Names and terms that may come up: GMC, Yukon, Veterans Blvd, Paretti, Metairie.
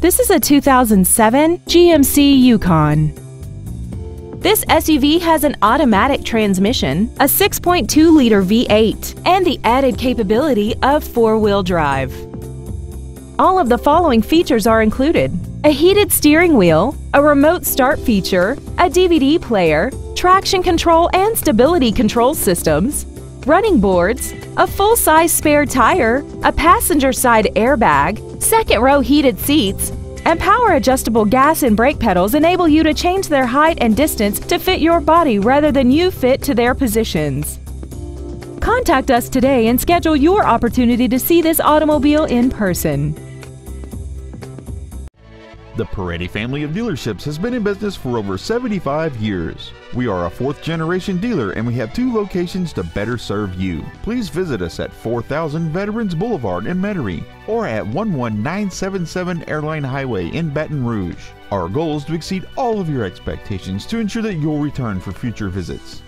This is a 2007 GMC Yukon. This SUV has an automatic transmission, a 6.2-liter V8, and the added capability of four-wheel drive. All of the following features are included: a heated steering wheel, a remote start feature, a DVD player, traction control and stability control systems, running boards, a full-size spare tire, a passenger side airbag, second-row heated seats, and power adjustable gas and brake pedals enable you to change their height and distance to fit your body rather than you fit to their positions. Contact us today and schedule your opportunity to see this automobile in person. The Paretti family of dealerships has been in business for over 75 years. We are a fourth-generation dealer and we have two locations to better serve you. Please visit us at 4000 Veterans Boulevard in Metairie or at 11977 Airline Highway in Baton Rouge. Our goal is to exceed all of your expectations to ensure that you'll return for future visits.